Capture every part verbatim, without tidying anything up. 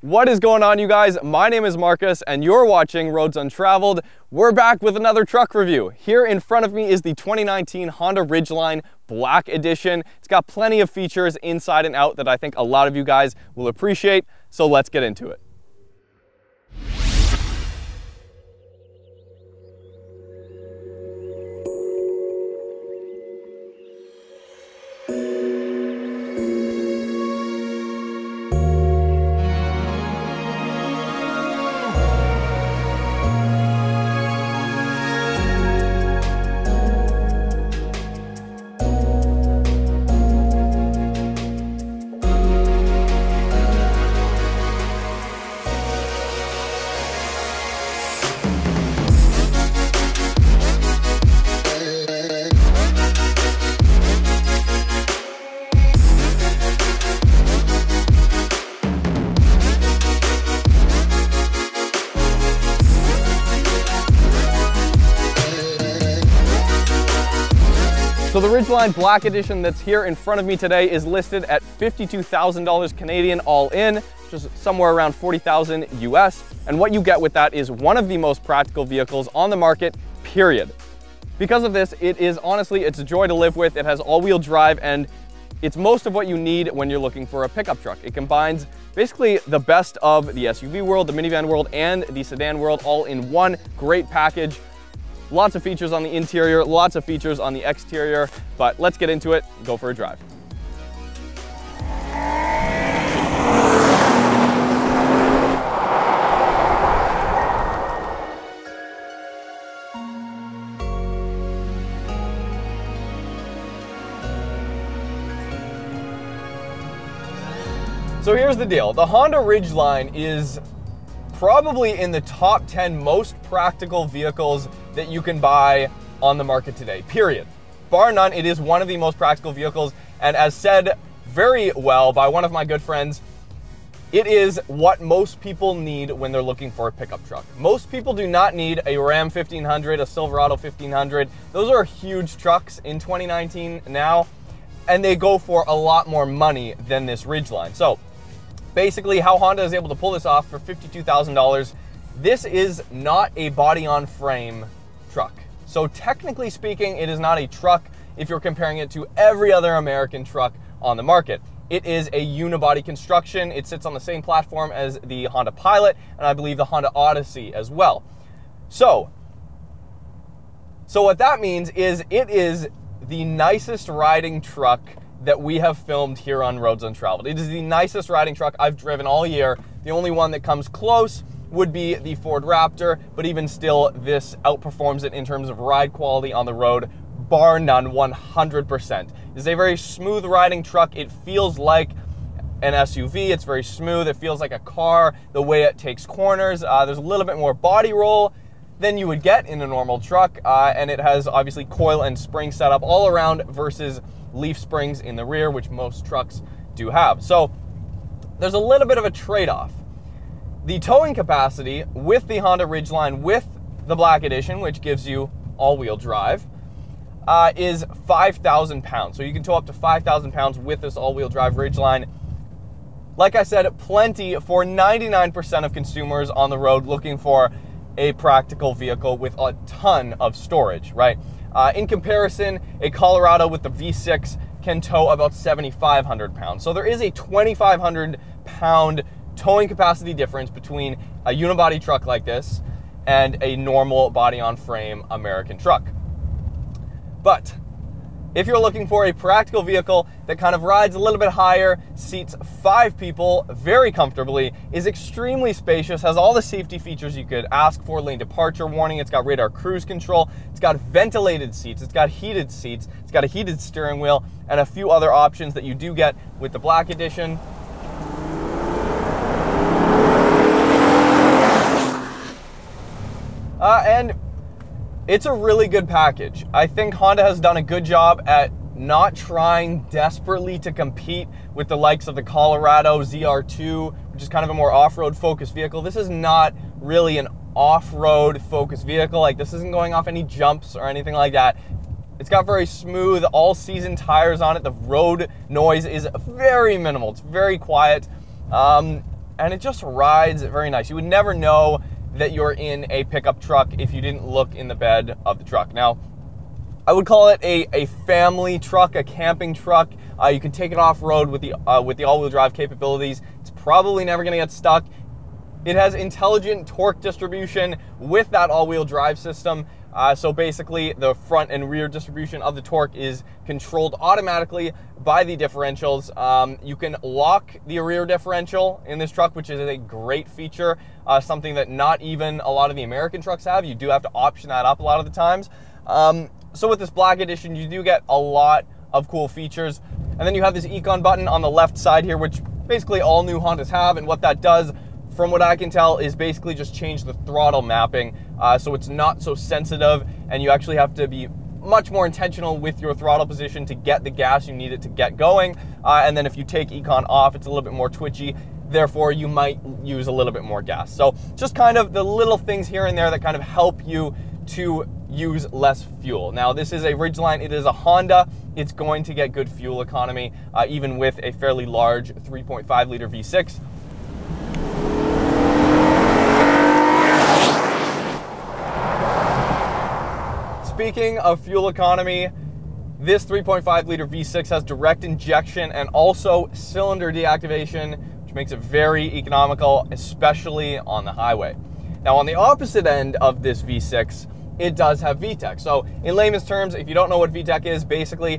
What is going on, you guys? My name is Marcus and you're watching Roads Untraveled. We're back with another truck review. Here in front of me is the twenty nineteen Honda Ridgeline Black Edition. It's got plenty of features inside and out that I think a lot of you guys will appreciate, so let's get into it. So the Ridgeline Black Edition that's here in front of me today is listed at fifty-two thousand dollars Canadian all in, which is somewhere around forty thousand U S. And what you get with that is one of the most practical vehicles on the market, period. Because of this, it is honestly, it's a joy to live with. It has all-wheel drive and it's most of what you need when you're looking for a pickup truck. It combines basically the best of the S U V world, the minivan world, and the sedan world all in one great package. Lots of features on the interior, lots of features on the exterior, but let's get into it and go for a drive. So here's the deal. The Honda Ridgeline is probably in the top ten most practical vehicles that you can buy on the market today, period. Bar none, it is one of the most practical vehicles, and as said very well by one of my good friends, it is what most people need when they're looking for a pickup truck. Most people do not need a Ram fifteen hundred, a Silverado fifteen hundred. Those are huge trucks in twenty nineteen now, and they go for a lot more money than this Ridgeline. So basically, how Honda is able to pull this off for fifty-two thousand dollars, this is not a body-on-frame truck. So technically speaking, it is not a truck if you're comparing it to every other American truck on the market. It is a unibody construction. It sits on the same platform as the Honda Pilot, and I believe the Honda Odyssey as well. So, so what that means is it is the nicest riding truck that we have filmed here on Roads Untraveled. It is the nicest riding truck I've driven all year. The only one that comes close would be the Ford Raptor, but even still, this outperforms it in terms of ride quality on the road, bar none, one hundred percent. It's a very smooth riding truck. It feels like an S U V. It's very smooth. It feels like a car, the way it takes corners. Uh, there's a little bit more body roll than you would get in a normal truck, uh, and it has obviously coil and spring setup all around versus leaf springs in the rear, which most trucks do have. So there's a little bit of a trade-off. The towing capacity with the Honda Ridgeline with the Black Edition, which gives you all-wheel drive, uh, is five thousand pounds. So you can tow up to five thousand pounds with this all-wheel drive Ridgeline. Like I said, plenty for ninety-nine percent of consumers on the road looking for a practical vehicle with a ton of storage, right? Uh, in comparison, a Colorado with the V six can tow about seventy-five hundred pounds. So there is a twenty-five hundred pound towing capacity difference between a unibody truck like this and a normal body-on-frame American truck. But if you're looking for a practical vehicle that kind of rides a little bit higher, seats five people very comfortably, is extremely spacious, has all the safety features you could ask for, lane departure warning, it's got radar cruise control, it's got ventilated seats, it's got heated seats, it's got a heated steering wheel, and a few other options that you do get with the Black Edition. Uh, and it's a really good package. I think Honda has done a good job at not trying desperately to compete with the likes of the Colorado Z R two, which is kind of a more off-road focused vehicle. This is not really an off-road focused vehicle. Like, this isn't going off any jumps or anything like that. It's got very smooth all-season tires on it. The road noise is very minimal. It's very quiet. Um, and it just rides very nice. You would never know that you're in a pickup truck if you didn't look in the bed of the truck. Now, I would call it a, a family truck, a camping truck. Uh, you can take it off-road with the, uh, with the all-wheel drive capabilities. It's probably never gonna get stuck. It has intelligent torque distribution with that all-wheel drive system. Uh, so basically, the front and rear distribution of the torque is controlled automatically by the differentials. Um, you can lock the rear differential in this truck, which is a great feature, uh, something that not even a lot of the American trucks have. You do have to option that up a lot of the times. Um, so with this Black Edition, you do get a lot of cool features. And then you have this Econ button on the left side here, which basically all new Hondas have, and what that does, from what I can tell, is basically just change the throttle mapping, uh, so it's not so sensitive, and you actually have to be much more intentional with your throttle position to get the gas you need it to get going. Uh, and then if you take Econ off, it's a little bit more twitchy, therefore you might use a little bit more gas. So just kind of the little things here and there that kind of help you to use less fuel. Now, this is a Ridgeline, it is a Honda, it's going to get good fuel economy, uh, even with a fairly large three point five liter V six. Speaking of fuel economy, this three point five liter V six has direct injection and also cylinder deactivation, which makes it very economical, especially on the highway. Now, on the opposite end of this V six, it does have V TEC. So in layman's terms, if you don't know what V TEC is, basically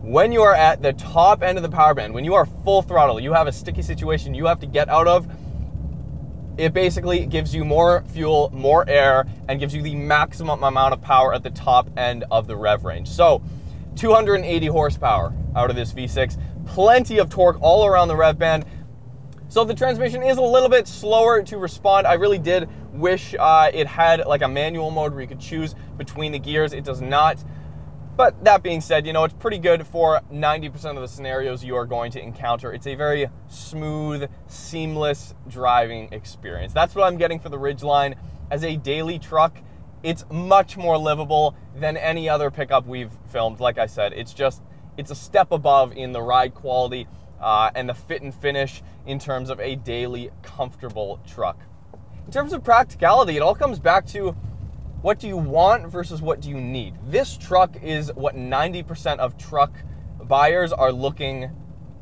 when you are at the top end of the power band, when you are full throttle, you have a sticky situation you have to get out of. It basically gives you more fuel, more air, and gives you the maximum amount of power at the top end of the rev range. So two hundred eighty horsepower out of this V six, plenty of torque all around the rev band. So the transmission is a little bit slower to respond. I really did wish uh, it had like a manual mode where you could choose between the gears. It does not. But that being said, you know, it's pretty good for ninety percent of the scenarios you are going to encounter. It's a very smooth, seamless driving experience. That's what I'm getting for the Ridgeline. As a daily truck, it's much more livable than any other pickup we've filmed. Like I said, it's just, it's a step above in the ride quality uh, and the fit and finish in terms of a daily comfortable truck. In terms of practicality, it all comes back to what do you want versus what do you need? This truck is what ninety percent of truck buyers are looking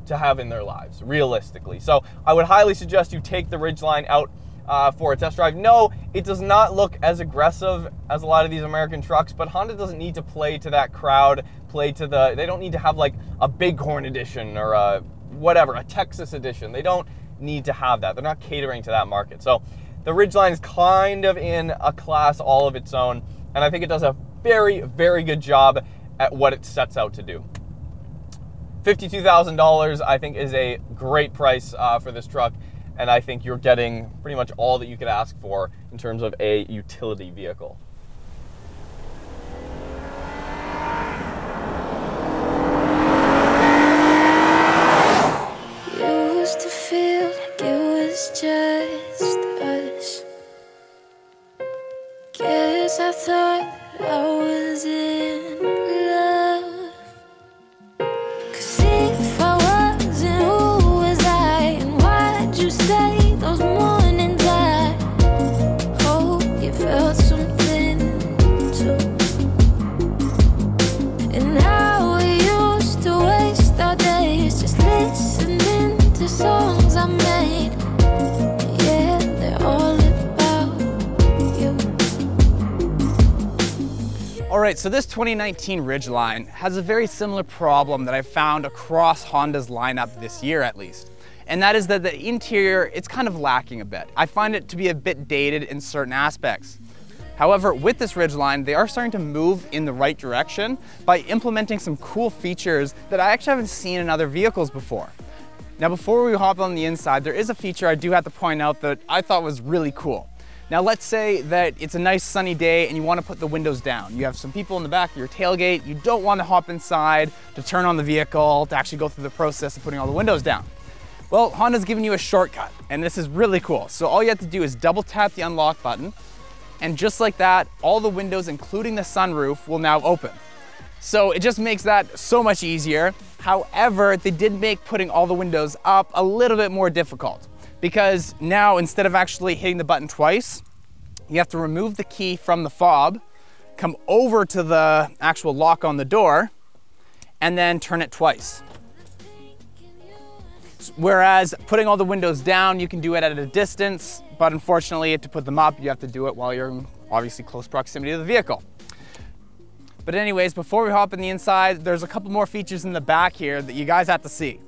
to have in their lives, realistically. So I would highly suggest you take the Ridgeline out uh, for a test drive. No, it does not look as aggressive as a lot of these American trucks, but Honda doesn't need to play to that crowd, play to the, they don't need to have like a Bighorn edition or a whatever, a Texas edition. They don't need to have that. They're not catering to that market. So the Ridgeline is kind of in a class all of its own, and I think it does a very, very good job at what it sets out to do. fifty-two thousand dollars, I think, is a great price uh, for this truck, and I think you're getting pretty much all that you could ask for in terms of a utility vehicle. Used to feel like it was just guess I thought I was in love, 'cause if I wasn't, who was I? And why'd you stay those mornings? I hope you felt something too. And now we used to waste our days just listening to songs I made. Yeah, they're all All right, so this twenty nineteen Ridgeline has a very similar problem that I found across Honda's lineup this year at least. And that is that the interior, it's kind of lacking a bit. I find it to be a bit dated in certain aspects. However, with this Ridgeline, they are starting to move in the right direction by implementing some cool features that I actually haven't seen in other vehicles before. Now, before we hop on the inside, there is a feature I do have to point out that I thought was really cool. Now let's say that it's a nice sunny day and you want to put the windows down. You have some people in the back of your tailgate, you don't want to hop inside to turn on the vehicle, to actually go through the process of putting all the windows down. Well, Honda's giving you a shortcut, and this is really cool. So all you have to do is double tap the unlock button, and just like that, all the windows, including the sunroof, will now open. So it just makes that so much easier. However, they did make putting all the windows up a little bit more difficult. because now instead of actually hitting the button twice, you have to remove the key from the fob, come over to the actual lock on the door, and then turn it twice. Whereas putting all the windows down, you can do it at a distance, but unfortunately to put them up, you have to do it while you're in obviously close proximity to the vehicle. But anyways, before we hop in the inside, there's a couple more features in the back here that you guys have to see.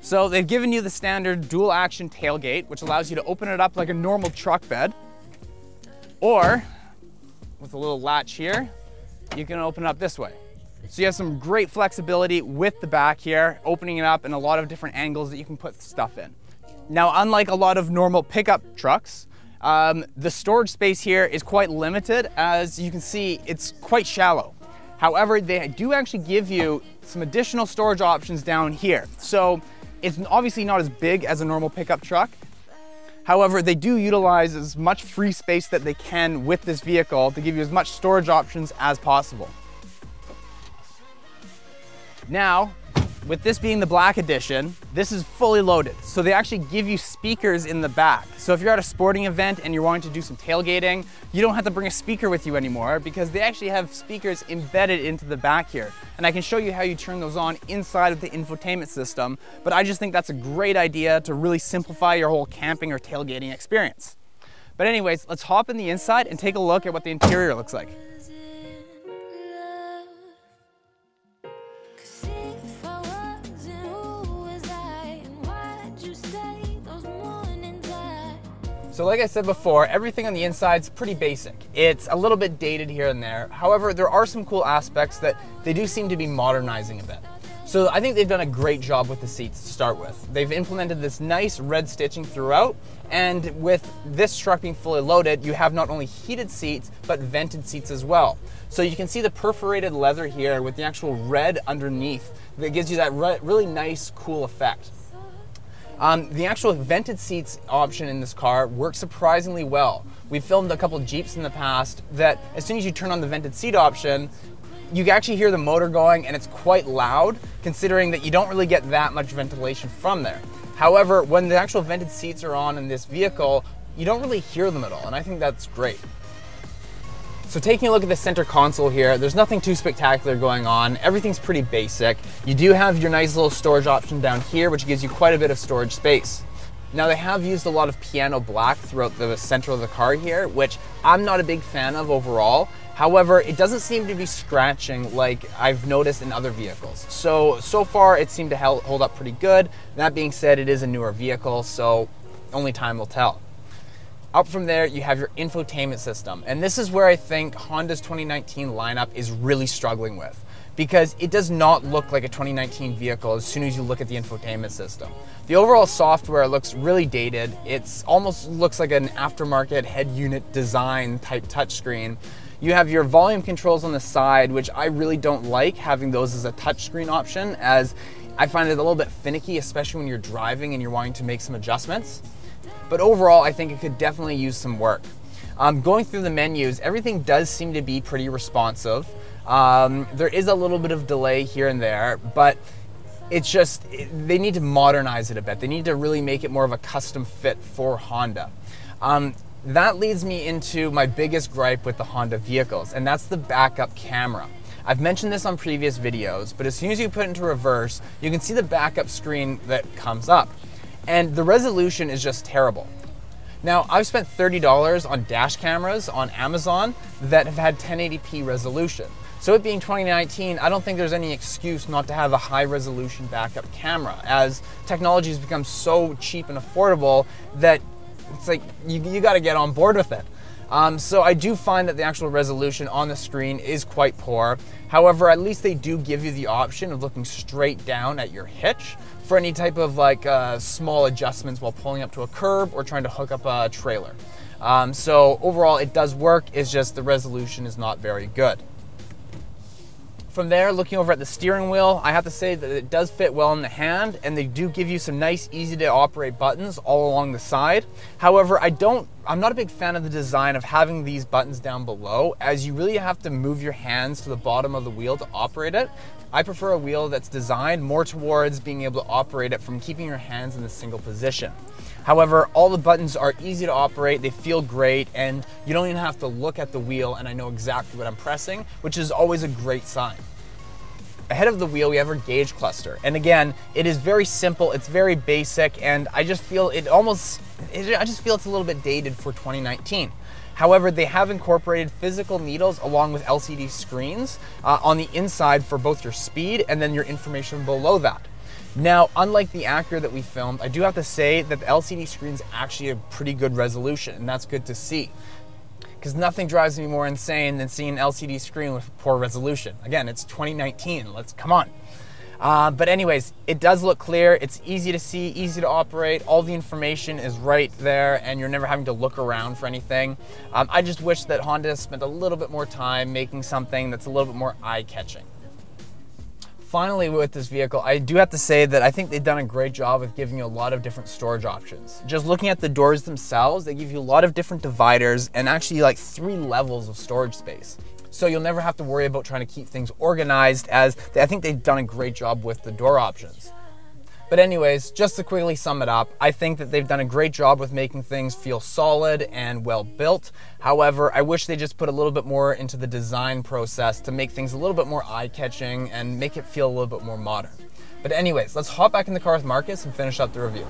So they've given you the standard dual action tailgate, which allows you to open it up like a normal truck bed, or with a little latch here, you can open it up this way. So you have some great flexibility with the back here, opening it up in a lot of different angles that you can put stuff in. Now, unlike a lot of normal pickup trucks, um, the storage space here is quite limited. As you can see, it's quite shallow. However, they do actually give you some additional storage options down here. So it's obviously not as big as a normal pickup truck. However, they do utilize as much free space that they can with this vehicle to give you as much storage options as possible. Now, with this being the black edition, this is fully loaded. So they actually give you speakers in the back. So if you're at a sporting event and you're wanting to do some tailgating, you don't have to bring a speaker with you anymore because they actually have speakers embedded into the back here. And I can show you how you turn those on inside of the infotainment system, but I just think that's a great idea to really simplify your whole camping or tailgating experience. But anyways, let's hop in the inside and take a look at what the interior looks like. So like I said before, everything on the inside is pretty basic. It's a little bit dated here and there. However, there are some cool aspects that they do seem to be modernizing a bit. So I think they've done a great job with the seats to start with. They've implemented this nice red stitching throughout, and with this truck being fully loaded, you have not only heated seats, but vented seats as well. So you can see the perforated leather here with the actual red underneath that gives you that really nice, cool effect. Um, the actual vented seats option in this car works surprisingly well. We've filmed a couple Jeeps in the past that as soon as you turn on the vented seat option, you can actually hear the motor going, and it's quite loud considering that you don't really get that much ventilation from there. However, when the actual vented seats are on in this vehicle, you don't really hear them at all, and I think that's great. So taking a look at the center console here, there's nothing too spectacular going on. Everything's pretty basic. You do have your nice little storage option down here, which gives you quite a bit of storage space. Now, they have used a lot of piano black throughout the center of the car here, which I'm not a big fan of overall. However, it doesn't seem to be scratching like I've noticed in other vehicles. So, so far it seemed to hold up pretty good. That being said, it is a newer vehicle, so only time will tell. Up from there, you have your infotainment system. And this is where I think Honda's twenty nineteen lineup is really struggling with, because it does not look like a twenty nineteen vehicle as soon as you look at the infotainment system. The overall software looks really dated. It almost looks like an aftermarket head unit design type touchscreen. You have your volume controls on the side, which I really don't like having those as a touchscreen option, as I find it a little bit finicky, especially when you're driving and you're wanting to make some adjustments. But overall, I think it could definitely use some work. Um, going through the menus, everything does seem to be pretty responsive. Um, there is a little bit of delay here and there, but it's just, it, they need to modernize it a bit. They need to really make it more of a custom fit for Honda. Um, that leads me into my biggest gripe with the Honda vehicles, and that's the backup camera. I've mentioned this on previous videos, but as soon as you put it into reverse, you can see the backup screen that comes up. And the resolution is just terrible. Now, I've spent thirty dollars on dash cameras on Amazon that have had ten eighty p resolution. So it being twenty nineteen, I don't think there's any excuse not to have a high resolution backup camera, as technology has become so cheap and affordable that it's like, you, you gotta get on board with it. Um, so I do find that the actual resolution on the screen is quite poor. However, at least they do give you the option of looking straight down at your hitch for any type of like uh, small adjustments while pulling up to a curb or trying to hook up a trailer. Um, so overall, it does work. It's just the resolution is not very good. From there, looking over at the steering wheel, I have to say that it does fit well in the hand, and they do give you some nice, easy to operate buttons all along the side. However, I don't, I'm not a big fan of the design of having these buttons down below, as you really have to move your hands to the bottom of the wheel to operate it. I prefer a wheel that's designed more towards being able to operate it from keeping your hands in a single position. However, all the buttons are easy to operate, they feel great, and you don't even have to look at the wheel and I know exactly what I'm pressing, which is always a great sign. Ahead of the wheel, we have our gauge cluster. And again, it is very simple, it's very basic, and I just feel it almost, it, I just feel it's a little bit dated for twenty nineteen. However, they have incorporated physical needles along with L C D screens uh, on the inside for both your speed and then your information below that. Now, unlike the Acura that we filmed, I do have to say that the L C D screen's actually a pretty good resolution, and that's good to see. Because nothing drives me more insane than seeing an L C D screen with poor resolution. Again, it's twenty nineteen, let's, come on. Uh, but anyways, it does look clear, it's easy to see, easy to operate, all the information is right there and you're never having to look around for anything. Um, I just wish that Honda spent a little bit more time making something that's a little bit more eye-catching. Finally, with this vehicle, I do have to say that I think they've done a great job of giving you a lot of different storage options. Just looking at the doors themselves, they give you a lot of different dividers and actually like three levels of storage space. So you'll never have to worry about trying to keep things organized, as they, I think they've done a great job with the door options. But anyways, just to quickly sum it up, I think that they've done a great job with making things feel solid and well built. However, I wish they just put a little bit more into the design process to make things a little bit more eye-catching and make it feel a little bit more modern. But anyways, let's hop back in the car with Marcus and finish up the review.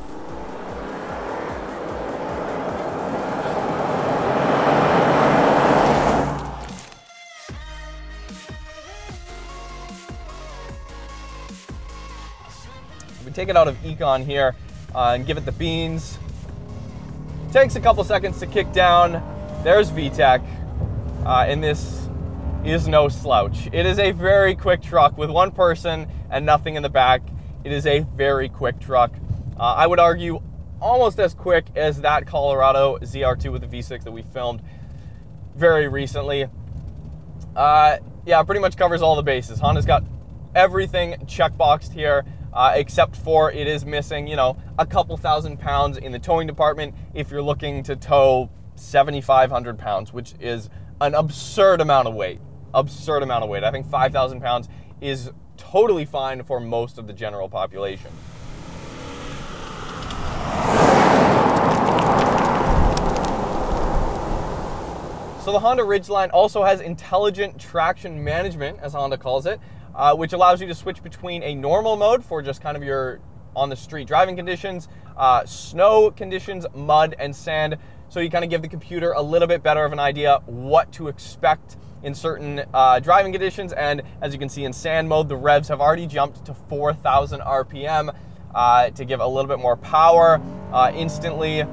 Take it out of Econ here uh, and give it the beans. Takes a couple seconds to kick down. There's V TEC, uh, and this is no slouch. It is a very quick truck with one person and nothing in the back. It is a very quick truck. Uh, I would argue almost as quick as that Colorado Z R two with the V six that we filmed very recently. Uh, yeah, pretty much covers all the bases. Honda's got everything checkboxed here. Uh, except for it is missing, you know, a couple thousand pounds in the towing department if you're looking to tow seventy-five hundred pounds, which is an absurd amount of weight, absurd amount of weight. I think five thousand pounds is totally fine for most of the general population. So the Honda Ridgeline also has intelligent traction management, as Honda calls it, Uh, which allows you to switch between a normal mode for just kind of your on-the-street driving conditions, uh, snow conditions, mud and sand, so you kind of give the computer a little bit better of an idea what to expect in certain uh, driving conditions. And as you can see in sand mode, the revs have already jumped to four thousand R P M uh, to give a little bit more power uh, instantly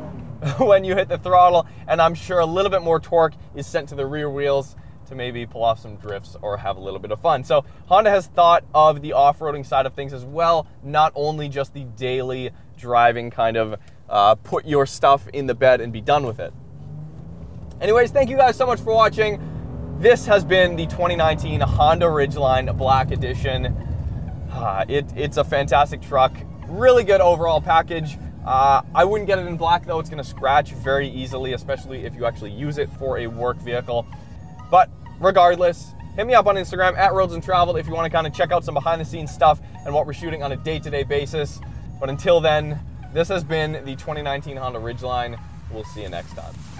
when you hit the throttle, and I'm sure a little bit more torque is sent to the rear wheels to maybe pull off some drifts or have a little bit of fun. So Honda has thought of the off-roading side of things as well, not only just the daily driving kind of uh, put your stuff in the bed and be done with it. Anyways, thank you guys so much for watching. This has been the twenty nineteen Honda Ridgeline Black Edition. Uh, it, it's a fantastic truck, really good overall package. Uh, I wouldn't get it in black though, it's gonna scratch very easily, especially if you actually use it for a work vehicle. But regardless, hit me up on Instagram at Roads Untraveled if you want to kind of check out some behind the scenes stuff and what we're shooting on a day-to-day basis. But until then, this has been the twenty nineteen Honda Ridgeline. We'll see you next time.